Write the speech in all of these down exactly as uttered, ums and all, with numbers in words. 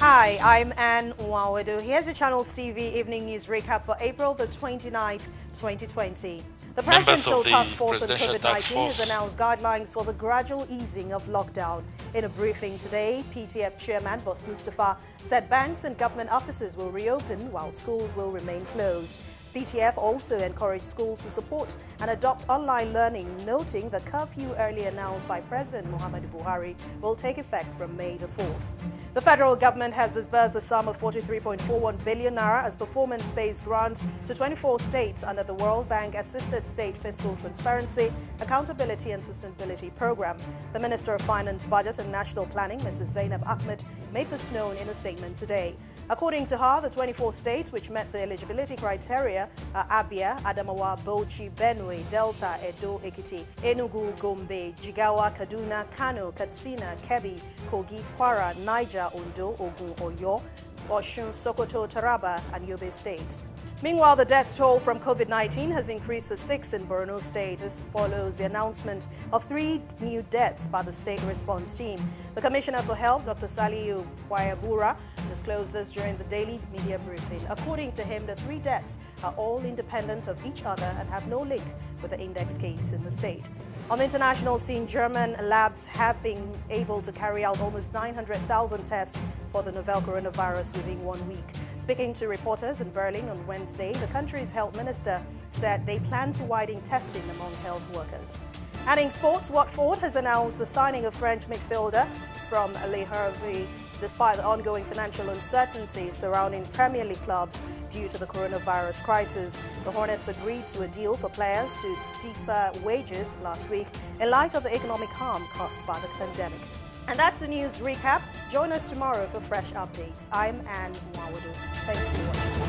Hi, I'm Anne Wawedu. Here's your Channels T V evening news recap for April the twenty-ninth, twenty twenty. The Presidential Task Force on COVID nineteen has announced guidelines for the gradual easing of lockdown. In a briefing today, P T F Chairman Boss Mustafa said banks and government offices will reopen while schools will remain closed. P T F also encouraged schools to support and adopt online learning, noting the curfew earlier announced by President Muhammadu Buhari will take effect from May the fourth. The federal government has disbursed the sum of forty-three point four one billion naira as performance-based grants to twenty-four states under the World Bank Assisted State Fiscal Transparency, Accountability and Sustainability Program. The Minister of Finance, Budget and National Planning, Missus Zainab Ahmed, made this known in a statement today. According to her, the twenty-four states which met the eligibility criteria are Abia, Adamawa, Bauchi, Benue, Delta, Edo, Ekiti, Enugu, Gombe, Jigawa, Kaduna, Kano, Katsina, Kebbi, Kogi, Kwara, Niger, Ondo, Ogun, Oyo, Osun, Sokoto, Taraba, and Yobe states. Meanwhile, the death toll from COVID nineteen has increased to six in Borno State. This follows the announcement of three new deaths by the state response team. The Commissioner for Health, Doctor Saliu Kwayabura, disclosed this during the daily media briefing. According to him, the three deaths are all independent of each other and have no link with the index case in the state. On the international scene, German labs have been able to carry out almost nine hundred thousand tests for the novel coronavirus within one week. Speaking to reporters in Berlin on Wednesday, the country's health minister said they plan to widen testing among health workers. And in sports, Watford has announced the signing of French midfielder from Ali Heravi, despite the ongoing financial uncertainty surrounding Premier League clubs due to the coronavirus crisis. The Hornets agreed to a deal for players to defer wages last week in light of the economic harm caused by the pandemic. And that's the news recap. Join us tomorrow for fresh updates. I'm Anne Wawedu. Thanks for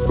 watching.